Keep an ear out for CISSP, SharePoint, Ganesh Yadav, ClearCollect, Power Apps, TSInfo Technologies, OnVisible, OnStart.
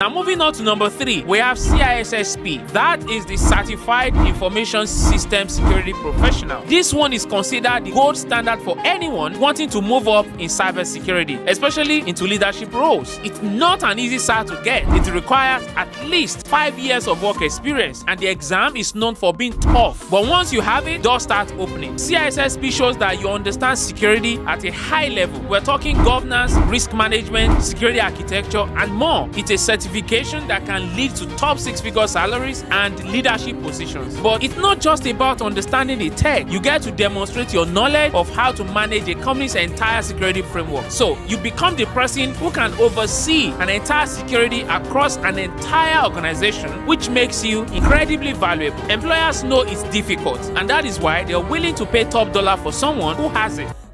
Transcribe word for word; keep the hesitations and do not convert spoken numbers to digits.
Now moving on to number three, we have C I S S P. That is the Certified Information System Security Professional. This one is considered the gold standard for anyone wanting to move up in cybersecurity, especially into leadership roles. It's not an easy cert to get. It requires at least five years of work experience, and the exam is known for being tough. But once you have it, doors start opening. C I S S P shows that you understand security at a high level. We're talking governance, risk management, security architecture, and more. It's a certification that can lead to top six-figure salaries and leadership positions. But it's not just about understanding the tech. You get to demonstrate your knowledge of how to manage a company's entire security framework. So you become the person who can oversee an entire security across an entire organization, which makes you incredibly valuable. Employers know it's difficult, and that is why they're willing to pay top dollar for someone who has it.